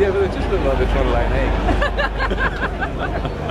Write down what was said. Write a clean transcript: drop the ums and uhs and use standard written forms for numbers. Yeah, but they're just a little bit online, eh?